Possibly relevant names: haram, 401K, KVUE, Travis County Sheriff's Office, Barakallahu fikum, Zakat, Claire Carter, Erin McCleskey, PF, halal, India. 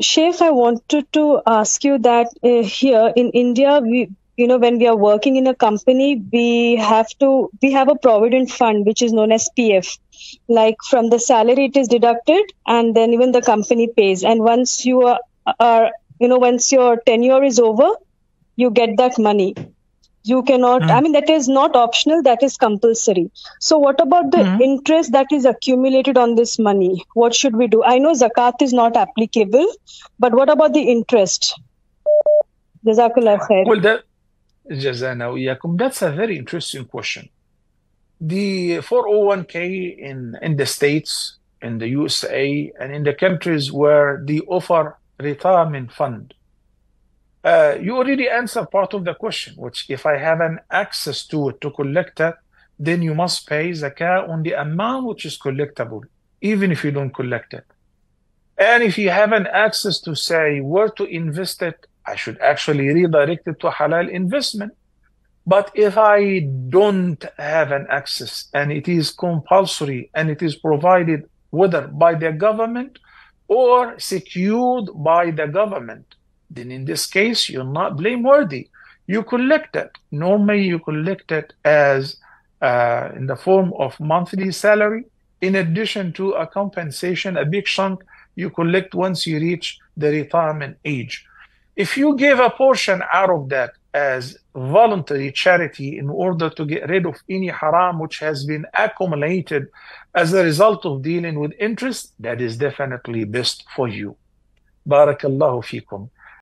Sheikh, I wanted to ask you that here in India, when we are working in a company, we have a provident fund, which is known as PF. Like from the salary, it is deducted, and then even the company pays. And once you once your tenure is over, you get that money. You cannot, I mean, that is not optional, that is compulsory. So what about the interest that is accumulated on this money? What should we do? I know zakat is not applicable, but what about the interest? Jazakallahu khairan. Well, that's a very interesting question. The 401K in the States, in the USA, and in the countries where they offer retirement fund, you already answered part of the question, which if I have an access to it to collect it, then you must pay zakat on the amount which is collectible, even if you don't collect it. And if you have an access to say where to invest it, I should actually redirect it to halal investment. But if I don't have an access and it is compulsory and it is provided whether by the government or secured by the government, then in this case, you're not blameworthy. You collect it. Normally, you collect it as in the form of monthly salary. In addition to a compensation, a big chunk, you collect once you reach the retirement age. If you give a portion out of that as voluntary charity in order to get rid of any haram which has been accumulated as a result of dealing with interest, that is definitely best for you. Barakallahu fikum.